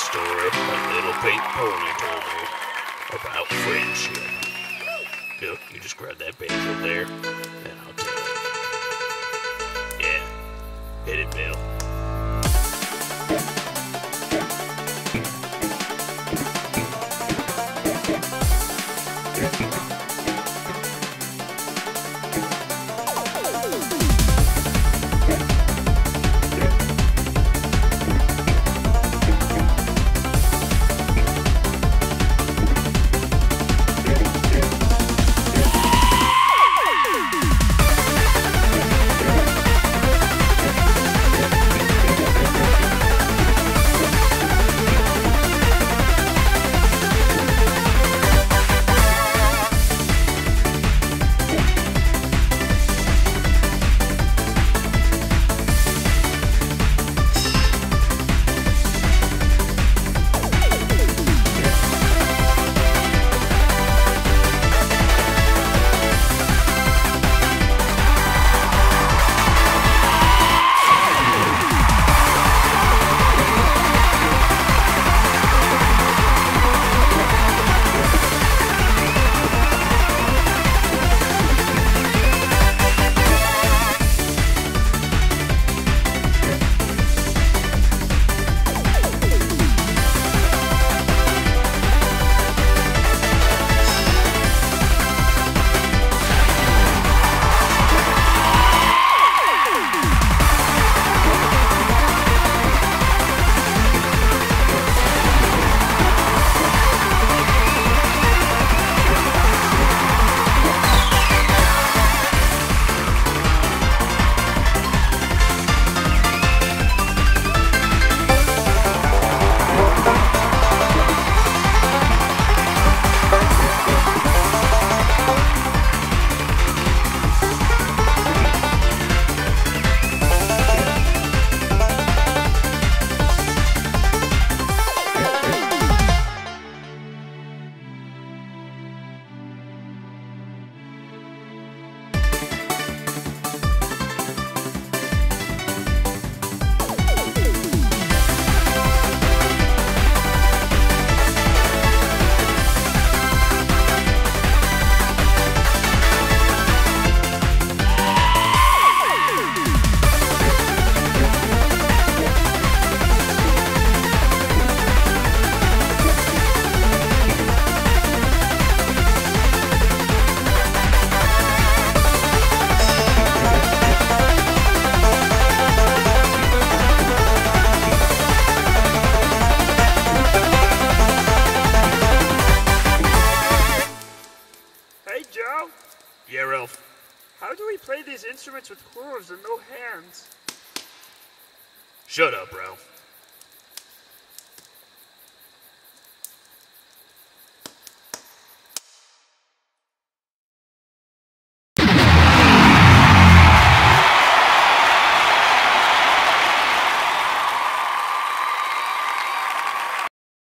story My Little Pink Pony told me about friendship. Look, you just grab that page up there, and I'll tell you. Yeah, hit it, Bill. Yeah, Ralph. How do we play these instruments with claws and no hands? Shut up, Ralph.